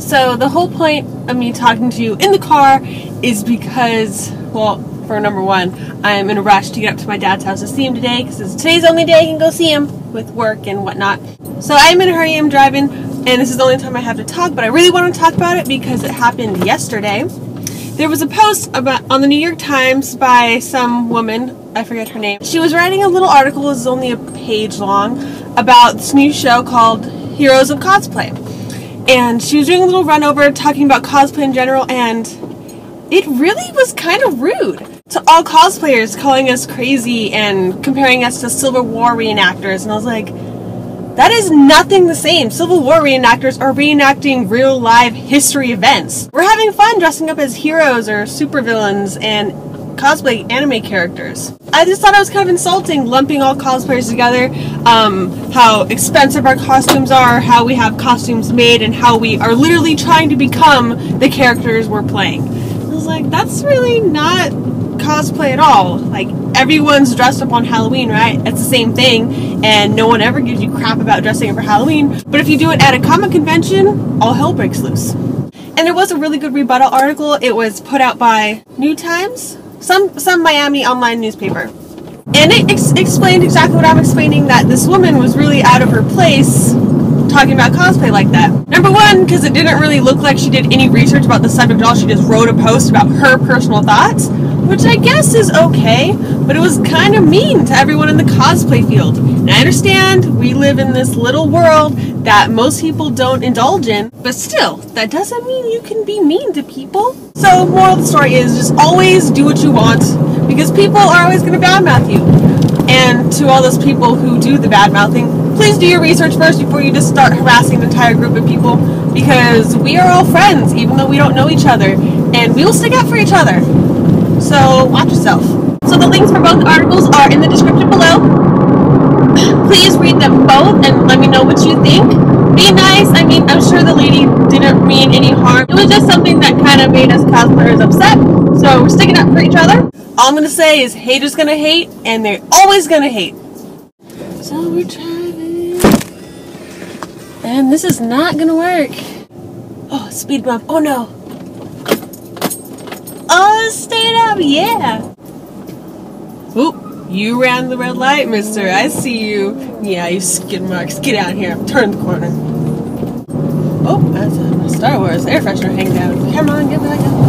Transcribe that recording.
So the whole point of me talking to you in the car is because, well, for number one, I'm in a rush to get up to my dad's house to see him today because today's the only day I can go see him with work and whatnot. So I'm in a hurry, I'm driving, and this is the only time I have to talk, but I really want to talk about it because it happened yesterday. There was a post on the New York Times by some woman, I forget her name. She was writing a little article, it was only a page long, about this new show called Heroes of Cosplay. And she was doing a little run over talking about cosplay in general, and it really was kind of rude to all cosplayers, calling us crazy and comparing us to Civil War reenactors. And I was like, that is nothing the same. Civil War reenactors are reenacting real live history events. We're having fun dressing up as heroes or supervillains and cosplay anime characters. I just thought it was kind of insulting lumping all cosplayers together, how expensive our costumes are, how we have costumes made, and how we are literally trying to become the characters we're playing. I was like, that's really not cosplay at all. Like, everyone's dressed up on Halloween, right? It's the same thing, and no one ever gives you crap about dressing up for Halloween. But if you do it at a comic convention, all hell breaks loose. And there was a really good rebuttal article. It was put out by New Times, some Miami online newspaper, and it explained exactly what I'm explaining, that this woman was really out of her place talking about cosplay like that. Number one, because it didn't really look like she did any research about the subject at all. She just wrote a post about her personal thoughts, which I guess is okay, but it was kind of mean to everyone in the cosplay field. And I understand we live in this little world that most people don't indulge in, but still, that doesn't mean you can be mean to people. So moral of the story is just always do what you want, because people are always going to badmouth you. And to all those people who do the badmouthing, please do your research first before you just start harassing an entire group of people, because we are all friends, even though we don't know each other, and we will stick up for each other. So watch yourself. So the links for both articles are in the description below. Please read them both and let me know what you think. Be nice. I mean, I'm sure the lady didn't mean any harm. It was just something that kind of made us cosplayers upset. So we're sticking up for each other. All I'm going to say is haters going to hate, and they're always going to hate. So we're driving. And this is not going to work. Oh, speed bump. Oh, no. Oh, stay up. Yeah. Oop. You ran the red light, mister. I see you. Yeah, you skid marks. Get out here. Turn the corner. Oh, that's a Star Wars air freshener hang down. Come on, get back up.